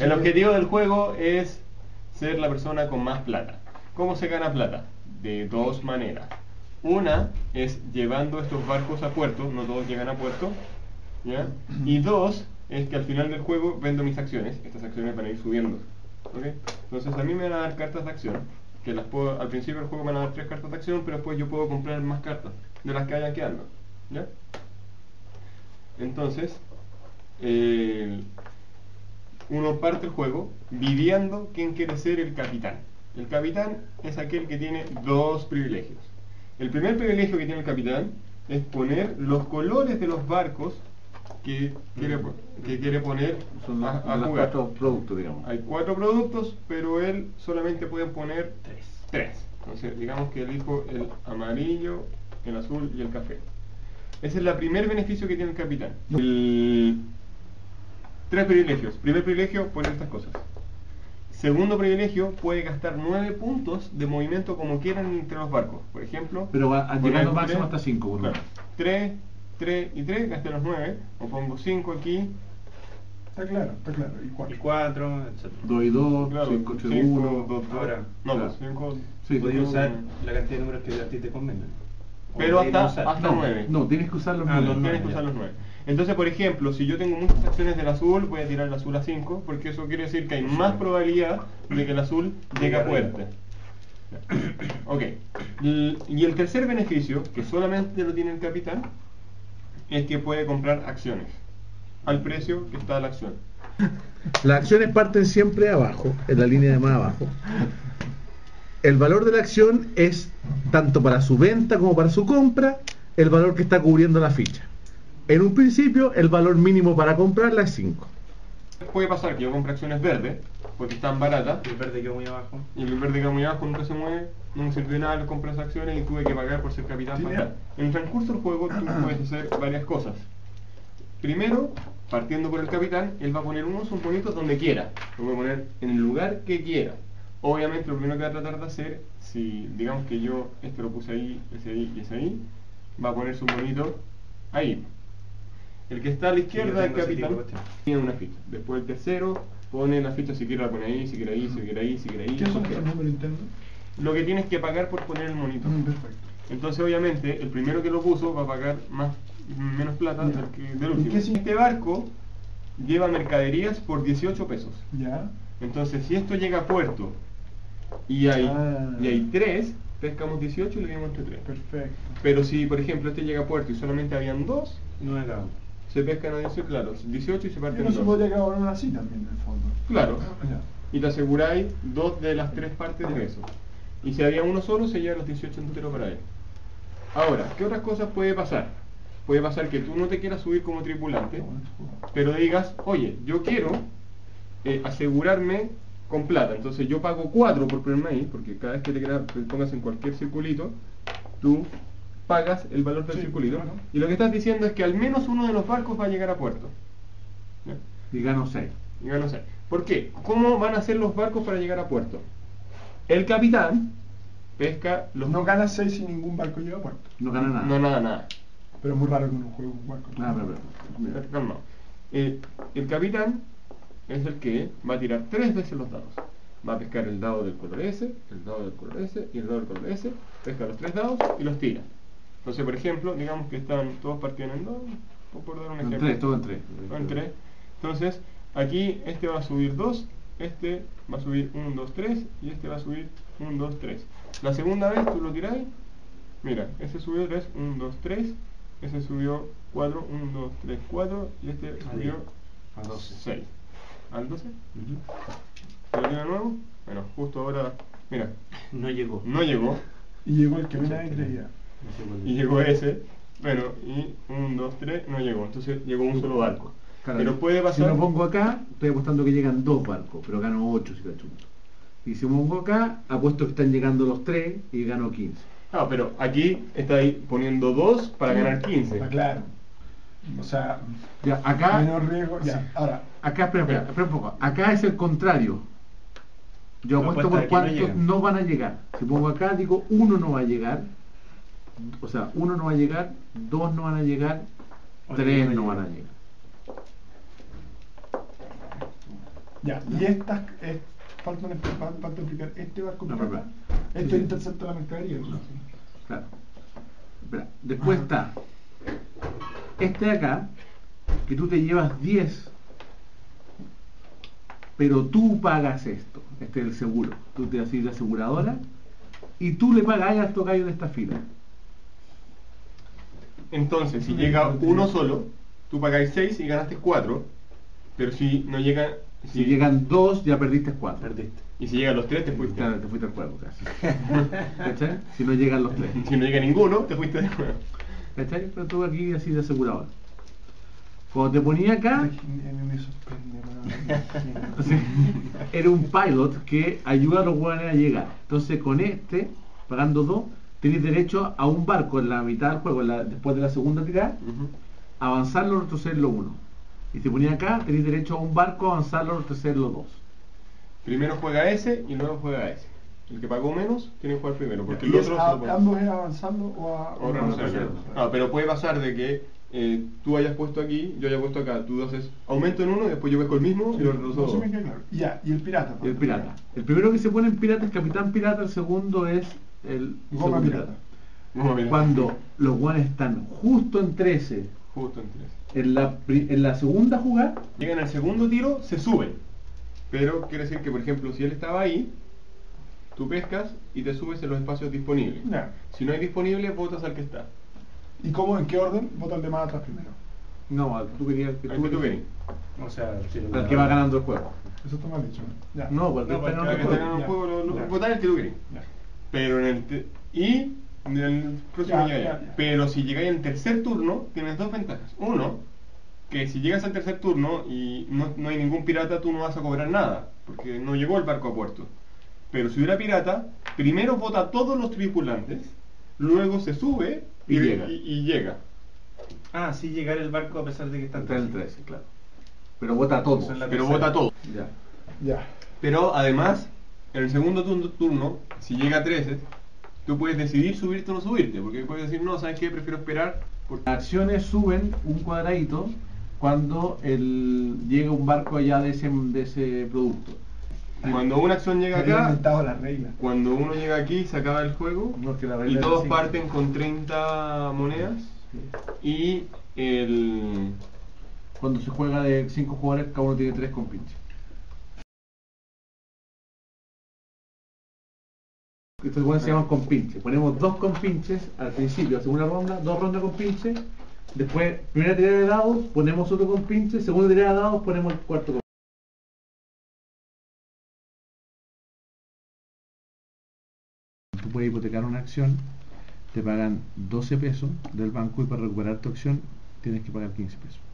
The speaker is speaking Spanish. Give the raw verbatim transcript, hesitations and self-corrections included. El objetivo del juego es ser la persona con más plata. ¿Cómo se gana plata? De dos maneras. Una es llevando estos barcos a puerto, no todos llegan a puerto, ¿ya? Y dos, es que al final del juego vendo mis acciones, estas acciones van a ir subiendo, ¿okay? Entonces a mí me van a dar cartas de acción, que las puedo, al principio del juego me van a dar tres cartas de acción, pero después yo puedo comprar más cartas, de las que vayan quedando, ¿ya? Entonces, eh, uno parte el juego viviendo quién quiere ser el capitán. El capitán es aquel que tiene dos privilegios. El primer privilegio que tiene el capitán es poner los colores de los barcos que quiere, que quiere poner Son a, a jugar. Cuatro productos, digamos. Hay cuatro productos, pero él solamente puede poner tres. tres. Entonces, digamos que él dijo el amarillo, el azul y el café. Ese es el primer beneficio que tiene el capitán. El... Tres privilegios. Primer privilegio, poner estas cosas. Segundo privilegio, puede gastar nueve puntos de movimiento como quieran entre los barcos. Por ejemplo... Pero al llegar máximo hasta cinco. Claro. tres, tres y tres, gasté los nueve. O pongo cinco aquí. Está claro, está claro. Y cuatro, etcétera. dos y dos, cinco, ocho y uno. Ahora, no, cinco... Sí, podría usar la cantidad de números que a ti te convengan. Pero hasta nueve. No, tienes que usar los nueve. Tienes que usar los nueve. Entonces, por ejemplo, si yo tengo muchas acciones del azul, voy a tirar el azul a cinco, porque eso quiere decir que hay más probabilidad de que el azul llegue a puerta. Ok. Y el tercer beneficio, que solamente lo tiene el capitán, es que puede comprar acciones al precio que está la acción. Las acciones parten siempre abajo, en la línea de más abajo. El valor de la acción es, tanto para su venta como para su compra, el valor que está cubriendo la ficha. En un principio, el valor mínimo para comprarla es cinco. Puede pasar que yo compre acciones verdes, porque están baratas. Y el verde quedó muy abajo. Y el verde quedó muy abajo, nunca se mueve, no me sirvió nada, compré esas acciones y tuve que pagar por ser capitán. ¿Sí? Para en el transcurso del juego, tú puedes hacer varias cosas. Primero, partiendo por el capitán, él va a poner unos bonitos donde quiera. Lo voy a poner en el lugar que quiera. Obviamente, lo primero que va a tratar de hacer, si digamos que yo este lo puse ahí, ese ahí y ese ahí, va a poner su bonito ahí. El que está a la izquierda del capitán tiene una ficha. Después el tercero pone la ficha, si quiere la pone ahí, si quiere ahí, si quiere ahí, si quiere ahí. ¿Qué son los números internos? Lo que tienes que pagar por poner el monito. Mm, perfecto. Entonces, obviamente, el primero que lo puso va a pagar más menos plata del, que, del último. ¿Qué si este barco lleva mercaderías por dieciocho pesos? Ya. Entonces, si esto llega a puerto y hay, ah. y hay tres, pescamos dieciocho y le dimos entre tres. Perfecto. Pero si, por ejemplo, este llega a puerto y solamente habían dos, no era uno. Se pescan a dieciocho, claro, dieciocho y se parten dos. Eso podría acabar así también, en el fondo. Claro. Ya. Y te aseguráis dos de las tres partes de eso. Y si había uno solo, se lleva los dieciocho enteros para él. Ahora, ¿qué otras cosas puede pasar? Puede pasar que tú no te quieras subir como tripulante, pero digas, oye, yo quiero eh, asegurarme con plata. Entonces yo pago cuatro por primer, porque cada vez que te, queda, te pongas en cualquier circulito, tú... pagas el valor del sí, circulito, claro. Y lo que estás diciendo es que al menos uno de los barcos va a llegar a puerto. ¿Ya? Y gano seis. Y gano seis. ¿Por qué? ¿Cómo van a hacer los barcos para llegar a puerto? El capitán pesca los... No gana seis si ningún barco llega a puerto. No gana nada. No nada, nada. Pero es muy raro que uno juegue un barco. Nada, pero, pero, pero, pero, no. eh, el capitán es el que va a tirar tres veces los dados. Va a pescar el dado del color S, el dado del color S y el dado del color S. Pesca los tres dados y los tira. Entonces, por ejemplo, digamos que están todos partidos en dos, por dar un ejemplo. En tres, todo en tres. Todo en tres. Entonces, aquí este va a subir dos, este va a subir uno, dos, tres y este va a subir uno, dos, tres. La segunda vez tú lo tiráis, mira, ese subió tres, uno, dos, tres, ese subió cuatro, uno, dos, tres, cuatro y este subió a doce. ¿Al doce? ¿Lo tiro de nuevo? Bueno, justo ahora, mira. No llegó. No llegó. Y llegó el que nadie creía. Y llegó ese, bueno, y uno, dos, tres, no llegó, entonces llegó un solo barco. Claro, pero puede pasar... Si lo pongo acá, estoy apostando que llegan dos barcos, pero gano ocho si cachunto. Y si me pongo acá, apuesto que están llegando los tres y gano quince. Ah, pero aquí está ahí poniendo dos para ganar quince. Ah, claro. O sea, ya, acá... Menor riesgo, ya, sí. Ahora... Acá, espera, espera, espera un poco. Acá es el contrario. Yo apuesto por cuántos no, no van a llegar. Si pongo acá, digo, uno no va a llegar. O sea, uno no va a llegar, dos no van a llegar, tres no van a llegar. Ya, ¿no? Y estas, eh, falta explicar este barco no, pirata, este sí, sí. intercepta la mercadería. No, sí. Claro. Espera. Después ah. está este de acá, que tú te llevas diez, pero tú pagas esto. Este es el seguro. Tú te haces la aseguradora y tú le pagas al tocayo de esta fila. Entonces, si llega uno solo, tú pagáis seis y ganaste cuatro. Pero si no llega... Si, si llegan dos, ya perdiste cuatro. Perdiste. Y si llegan los tres, te fuiste. Claro, te fuiste al juego, casi. ¿Cachai? Si no llegan los tres. Si no llega ninguno, te fuiste del juego. ¿Cachai? Pero tú aquí así de asegurador. Cuando te ponía acá... Me sorprende, entonces, era un pilot que ayuda a los hueones a llegar. Entonces, con este, pagando dos, tenés derecho a un barco en la mitad del juego, en la, después de la segunda tirada, uh-huh. avanzarlo, retrocederlo uno. Y te ponía acá, tenés derecho a un barco, avanzarlo, retrocederlo dos. Primero juega ese y luego juega ese. El que pagó menos tiene que jugar primero, porque el otro... A, lo ¿Ambos es avanzando o a...? O no, no, no, no, pero puede pasar de que eh, tú hayas puesto aquí, yo haya puesto acá, tú haces aumento en uno, después yo pesco el mismo y lo retrocedo dos. Ya, y el pirata. Y el pirata. El primero que se pone en pirata es Capitán Pirata, el segundo es... el Goma pirata. pirata cuando los guanes están justo en trece, justo en trece en la, en la segunda jugada llegan al segundo tiro, se suben, pero quiere decir que, por ejemplo, si él estaba ahí, tú pescas y te subes en los espacios disponibles. No. Si no hay disponible, votas al que está. ¿Y cómo, en qué orden? Votas al de más atrás primero. No, al que tú querías, que tú querías, o sea, al que va ganando el juego. Eso está mal dicho. Ya. No, porque no, al que está ganando el juego, votas al que tú querías. Pero en el te y en el próximo ya, ya, ya. Ya. Pero si llegáis al tercer turno, tienes dos ventajas. Uno, que si llegas al tercer turno y no, no hay ningún pirata, tú no vas a cobrar nada, porque no llegó el barco a puerto. Pero si hubiera pirata, primero vota a todos los tripulantes, luego se sube y, y, llega. y, y llega. Ah, sí, llegar el barco a pesar de que está en el trece, claro. Pero vota a todos. Pero vota a todos. Ya. Ya. Pero además... En el segundo turno, si llega a trece, tú puedes decidir subirte o no subirte, porque puedes decir, no, ¿sabes qué? Prefiero esperar. Porque las acciones suben un cuadradito cuando el, llega un barco allá de ese, de ese producto. Cuando una acción llega acá, la regla. Cuando uno llega aquí, se acaba el juego, no, que la regla y todos parten con treinta monedas, sí. Y el... cuando se juega de cinco jugadores, cada uno tiene tres compinches. Estos buenos se llaman compinches. Ponemos dos compinches al principio, la segunda ronda, dos rondas compinches. Después, primera tirada de dados, ponemos otro compinche. Segunda tirada de dados, ponemos el cuarto compinche. Tú puedes hipotecar una acción, te pagan doce pesos del banco y para recuperar tu acción tienes que pagar quince pesos.